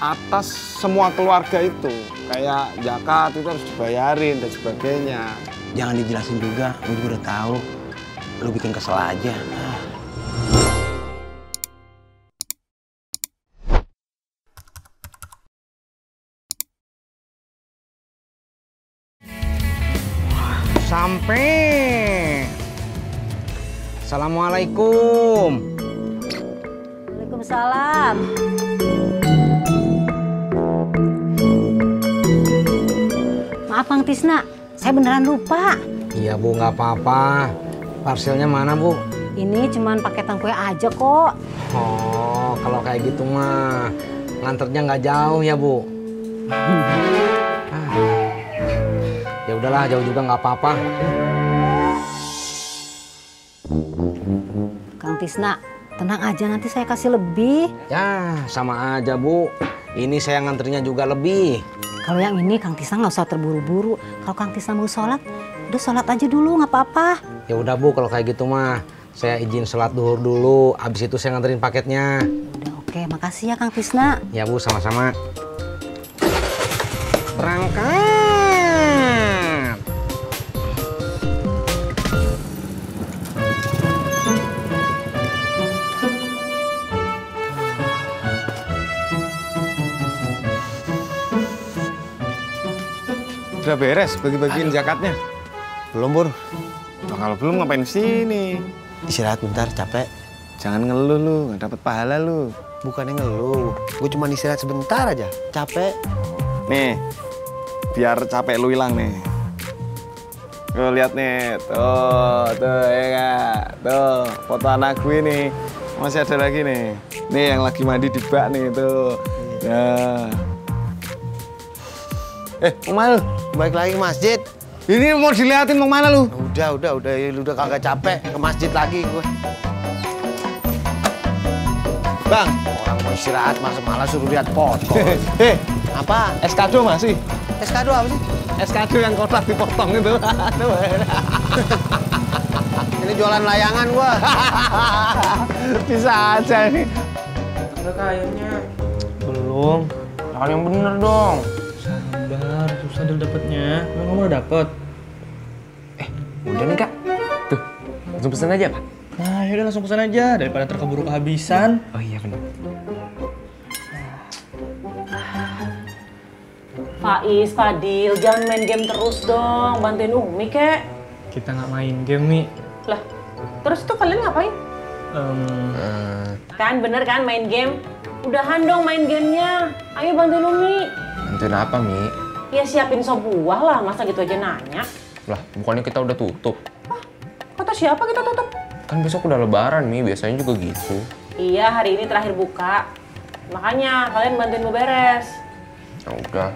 atas semua keluarga itu. Kayak zakat itu harus dibayarin dan sebagainya. Jangan dijelasin juga, gue juga udah tahu. Lu bikin kesel aja. Sampai. Assalamualaikum. Waalaikumsalam. Maaf Mang Tisna, saya beneran lupa. Iya Bu, nggak apa-apa. Parselnya mana Bu? Ini cuman paketan kue aja kok. Oh, kalau kayak gitu mah nganternya nggak jauh ya Bu. Ya udahlah, jauh juga nggak apa-apa. Kang Tisna, tenang aja, nanti saya kasih lebih. Ya, sama aja Bu. Ini saya nganternya juga lebih. Kalau yang ini Kang Tisna nggak usah terburu-buru. Kalau Kang Tisna mau sholat, udah sholat aja dulu, nggak apa-apa. Ya udah Bu, kalau kayak gitu mah saya izin sholat duhur dulu. Abis itu saya nganterin paketnya. Udah oke, makasih ya Kang Tisna. Ya Bu, sama-sama. Berangkat. Udah beres bagi-bagiin zakatnya? Belum, Bur. Nah, kalau belum ngapain sini? Istirahat bentar, capek. Jangan ngeluh lu, nggak dapat pahala lu. Bukannya ngeluh, gue cuma istirahat sebentar aja. Capek. Nih, biar capek lu hilang nih. Lu lihat nih, tuh ya kak. Tuh, foto anak gue nih. Masih ada lagi nih. Nih yang lagi mandi di bak nih, tuh. Ya. Mau lu? Balik lagi ke masjid. Ini mau dilihatin mau mana lu? Udah kagak capek ke masjid lagi gue. Bang, orang mau istirahat masa malah suruh lihat foto. Apa? Es kado masih? Es kado apa sih? Es kado yang kotak dipotong itu. Ini jualan layangan gua. Bisa aja ini. Udah kayaknya belum. Makan yang bener dong. Susah dulu dapetnya. Kamu udah dapet? Udah nih Kak. Tuh, langsung pesan aja Pak. Nah yaudah langsung pesan aja, daripada terkeburu kehabisan. Oh iya bener. Faiz, Fadil, jangan main game terus dong. Bantuin Umi kek. Kita nggak main game Mi. Lah, terus tuh kalian ngapain? Kan bener kan main game? Udahan dong main gamenya. Ayo bantuin Umi. Bantuin apa Mi? Ya siapin sop buah lah, masa gitu aja nanya? Lah, bukannya kita udah tutup. Hah? Kata siapa kita tutup? Kan besok udah lebaran, Mi. Biasanya juga gitu. Iya, hari ini terakhir buka. Makanya kalian bantuin gue beres. Ya udah.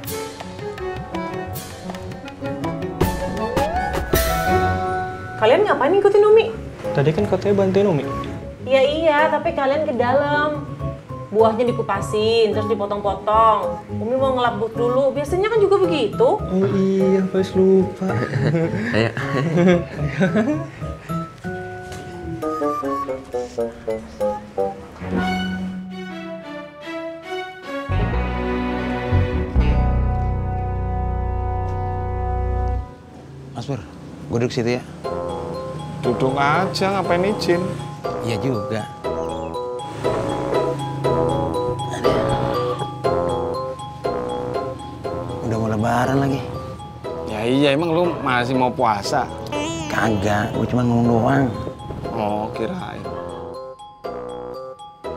Kalian ngapain ngikutin Umi? Tadi kan katanya bantuin Umi. Iya, tapi kalian ke dalam. Buahnya dikupasin, terus dipotong-potong. Umi mau ngelabuk dulu, biasanya kan juga begitu. Oh iya, pas lupa. Ayo. Mas Pur, gue duduk situ ya? Duduk aja, ngapain izin? Iya juga. Lebaran lagi. Ya iya, emang lu masih mau puasa? Kagak, gue cuma ngomong doang. Oh, kirain.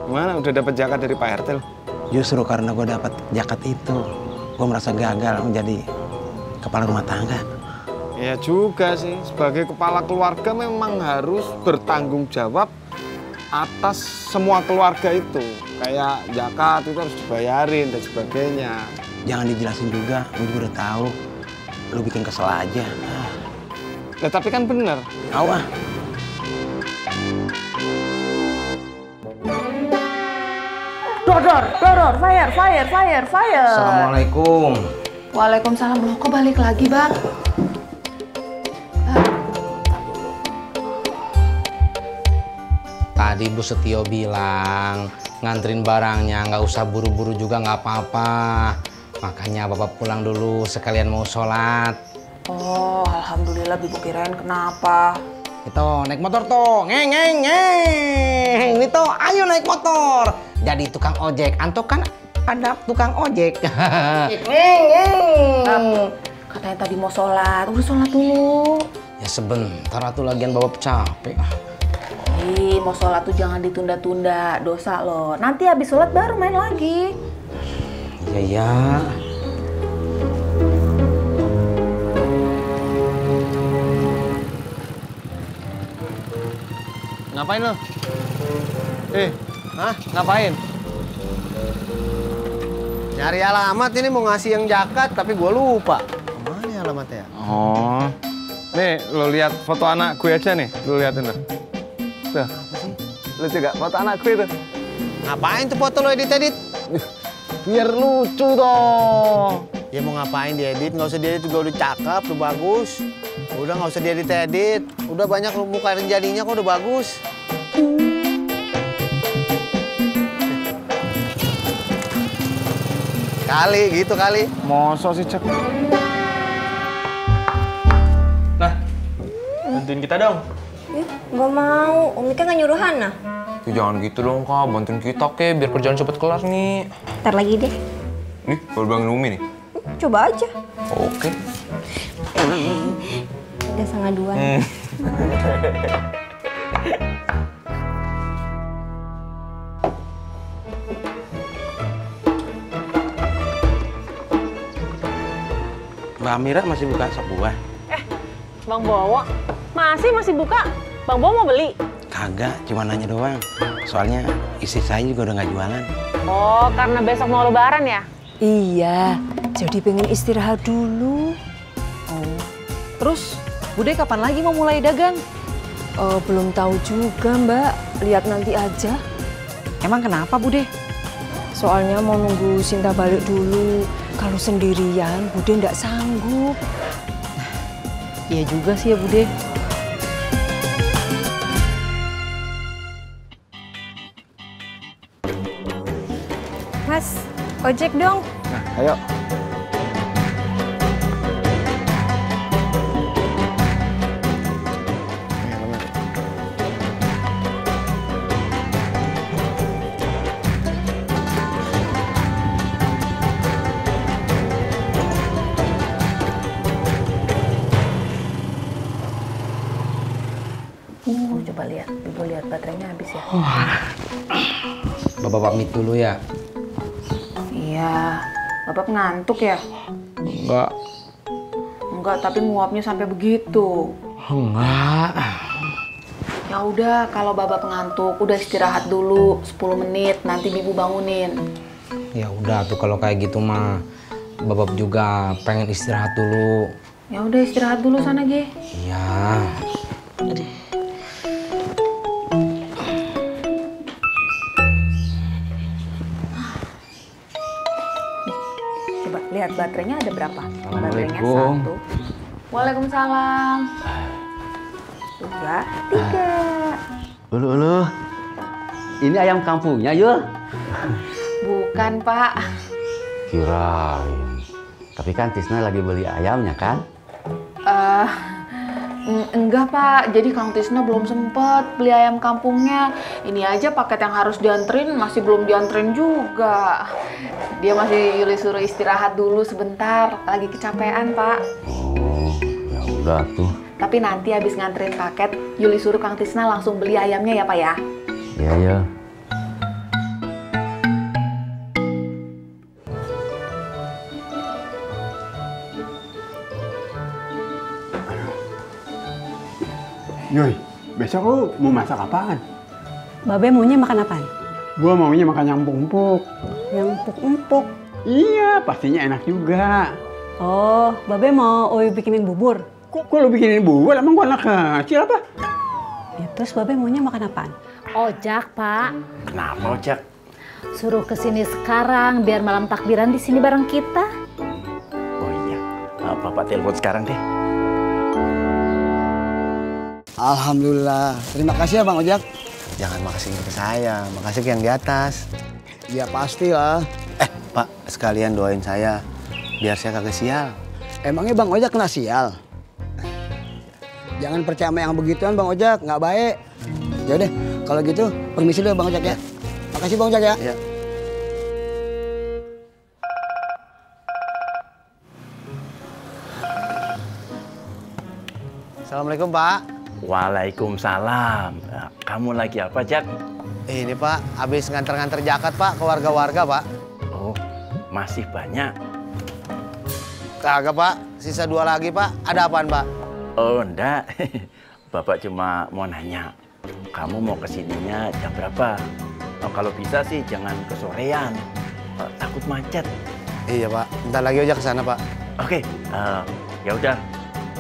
Gimana, udah dapat zakat dari Pak RT lu? Justru karena gue dapat zakat itu, gue merasa gagal menjadi kepala rumah tangga. Ya juga sih, sebagai kepala keluarga memang harus bertanggung jawab atas semua keluarga itu. Kayak zakat itu harus dibayarin dan sebagainya. Jangan dijelasin juga, gue juga udah tahu. Lu bikin kesel aja. Ya tapi kan bener. Tahu ah. Dor, fire. Assalamualaikum. Waalaikumsalam. Loh, kok balik lagi, Bang? Tadi Bu Setio bilang ngantrin barangnya nggak usah buru-buru juga nggak apa-apa. Makanya Bapak pulang dulu sekalian mau sholat. Oh, alhamdulillah. Bibu kirain kenapa? Itu naik motor tuh, ngeng. Ini tuh, ayo naik motor. Jadi tukang ojek, Anto kan ada tukang ojek. Katanya tadi mau sholat, udah sholat dulu. Ya sebentar atuh lagian Bapak capek. Ih, mau sholat tuh jangan ditunda-tunda, dosa loh. Nanti habis sholat baru main lagi. Iya ya. Ngapain lo? Ngapain? Nyari alamat ini mau ngasih yang jakat tapi gue lupa. Kemana alamatnya? Oh. Nih, lo lihat foto anak gue aja nih. Lo liatin lo. Tuh, lu juga foto anak gue tuh. Ngapain tuh foto lo edit-edit? Biar lucu dong. Ya mau ngapain diedit, nggak usah diedit juga udah cakep, udah bagus. Udah nggak usah diedit-edit, udah banyak lu mukain jadinya kok udah bagus. Gitu kali. Masa sih Cek? Nah, bantuin kita dong. Nggak mau, Om Ika nggak nyuruh Hana. Tuh jangan gitu dong Kak, bantuin kita kek, biar kerjaan cepet kelar nih. Ntar lagi deh. Nih, baru bangun Umi nih. Coba aja. Oke. Udah setengah dua. Mbak Amira masih buka sop buah? Bang Bowo, masih buka? Bang Bowo mau beli? Kagak, cuma nanya doang. Soalnya istri saya juga udah nggak jualan. Oh, karena besok mau lebaran ya? Iya, jadi pengen istirahat dulu. Oh, terus Bude kapan lagi mau mulai dagang? Belum tahu juga Mbak, lihat nanti aja. Emang kenapa Bude? Soalnya mau nunggu Sinta balik dulu. Kalau sendirian Bude nggak sanggup. Iya juga sih ya Bude. Mas, ojek dong. Nah, ayo. Coba lihat, Ibu lihat baterainya habis ya. Bapak pamit dulu ya. Iya, Bapak ngantuk ya? Enggak, tapi nguapnya sampai begitu. Enggak. Ya udah, kalau Bapak ngantuk udah istirahat dulu 10 menit, nanti Ibu bangunin. Ya udah tuh kalau kayak gitu mah Bapak juga pengen istirahat dulu. Ya udah istirahat dulu sana, Ge. Iya. Lihat baterainya ada berapa? Baterainya 1. Waalaikumsalam. 2, 3. Ulu. Ini ayam kampungnya, Yul? Bukan, Pak. Kirain. Tapi kan Tisna lagi beli ayamnya, kan? Enggak, Pak. Jadi Kang Tisna belum sempet beli ayam kampungnya. Ini aja paket yang harus dianterin, masih belum dianterin juga. Dia masih Yuli suruh istirahat dulu sebentar, lagi kecapean Pak. Oh, ya udah tuh. Tapi nanti habis nganterin paket, Yuli suruh Kang Tisna langsung beli ayamnya ya Pak ya? Iya ya. Yoi, besok lu mau masak apaan? Babe maunya makan apaan? Gua maunya makan yang empuk-empuk. Yang empuk-empuk? Iya, pastinya enak juga. Oh, Babe mau Oi bikinin bubur? Kok lu bikinin bubur? Emang gua anak kecil apa? Ya terus Babe maunya makan apaan? Ojak, Pak. Kenapa ojak? Suruh kesini sekarang biar malam takbiran di sini bareng kita. Oh iya, Bapak telepon sekarang deh. Alhamdulillah, terima kasih ya Bang Ojak. Jangan makasihnya ke saya, makasih ke yang di atas. Ya pastilah. Pak, sekalian doain saya biar saya kagak sial. Emangnya Bang Ojak kena sial? Jangan percaya sama yang begituan Bang Ojak, nggak baik. Yaudah, kalau gitu permisi dulu Bang Ojak ya. Makasih Bang Ojak ya. Ya. Assalamualaikum Pak. Waalaikumsalam. Kamu lagi apa, Jak? Ini Pak, habis nganter-nganter jakat Pak ke warga-warga Pak. Oh, masih banyak? Kagak Pak, sisa dua lagi Pak. Ada apaan Pak? Oh, enggak. Bapak cuma mau nanya, kamu mau kesininya jam berapa? Oh, kalau bisa sih jangan kesorean, takut macet. Iya Pak, bentar lagi aja ke sana Pak. Oke, ya udah.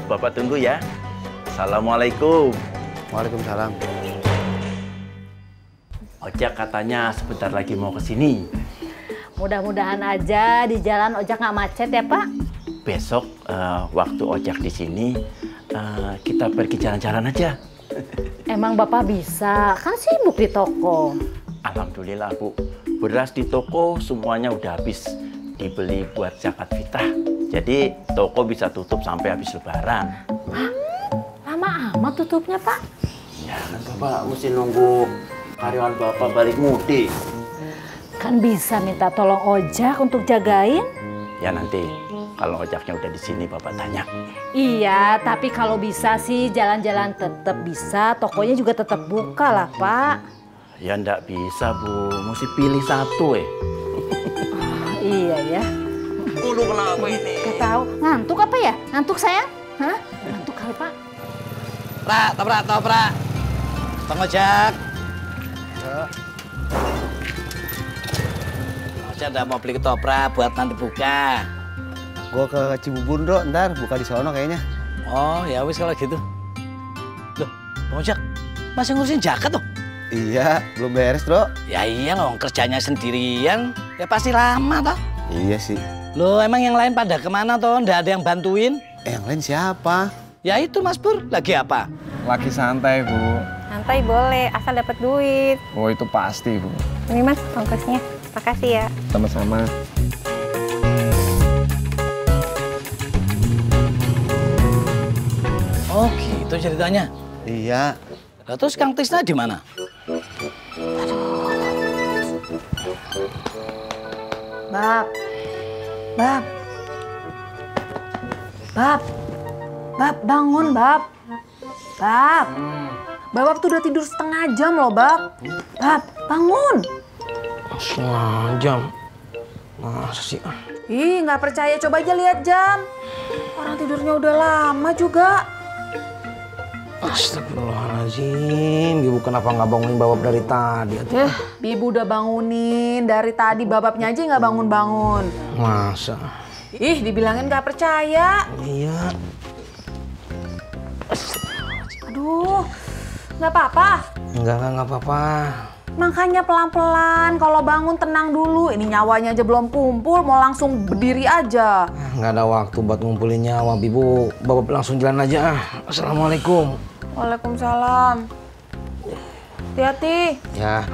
Bapak tunggu ya. Assalamualaikum. Waalaikumsalam. Ojak katanya sebentar lagi mau ke sini. Mudah-mudahan aja di jalan Ojak nggak macet ya Pak. Besok waktu Ojak di sini kita pergi jalan-jalan aja. Emang Bapak bisa? Kan sibuk di toko. Alhamdulillah Bu. Beras di toko semuanya udah habis. Dibeli buat zakat fitrah. Jadi toko bisa tutup sampai habis lebaran. Hah? Lama amat tutupnya Pak? Ya kan Bapak mesti nunggu karyawan Bapak balik mudik. Kan bisa minta tolong Ojak untuk jagain? Ya nanti kalau Ojaknya udah di sini Bapak tanya. Iya, tapi kalau bisa sih jalan-jalan tetap bisa. Tokonya juga tetap buka lah Pak. Ya ndak bisa Bu, mesti pilih satu Iya ya. Ulu kenapa ini? Gak tahu. Ngantuk apa ya? Ngantuk sayang? Hah? Ngantuk kali Pak. Toprak. Bang Ojak. Bang Ojak udah mau beli ketoprak buat nanti buka. Gue ke Cibubur Bro, ntar buka di sono kayaknya. Oh ya wis kalau gitu. Loh, Bang Ojak masih ngurusin jaket tuh? Iya, belum beres Bro. Ya iya dong, kerjanya sendirian ya pasti lama toh. Iya sih. Loh, emang yang lain pada kemana toh? Nggak ada yang bantuin? Yang lain siapa? Ya itu Mas Pur, lagi apa? Lagi santai Bu. Santai boleh, asal dapat duit. Oh itu pasti Bu. Ini Mas, ongkosnya. Makasih ya. Sama-sama. Oh gitu ceritanya? Iya. Nah, terus Kang Tisna di mana? Bab, bangun Bab. Bab tuh udah tidur setengah jam loh Bab. Bab, bangun. Setengah jam? Masa sih? Ih, nggak percaya, coba aja lihat jam. Orang tidurnya udah lama juga. Astagfirullahaladzim, Ibu kenapa nggak bangunin Babab dari tadi? Ibu udah bangunin dari tadi, Bababnya aja nggak bangun-bangun. Masa? Ih, dibilangin gak percaya. Iya. Aduh, gak apa-apa? Enggak apa-apa. Makanya pelan-pelan, kalau bangun tenang dulu. Ini nyawanya aja belum kumpul, mau langsung berdiri aja. Nggak ada waktu buat ngumpulin nyawa, Bibu. Bapak langsung jalan aja. Assalamualaikum. Waalaikumsalam. Hati-hati. Ya.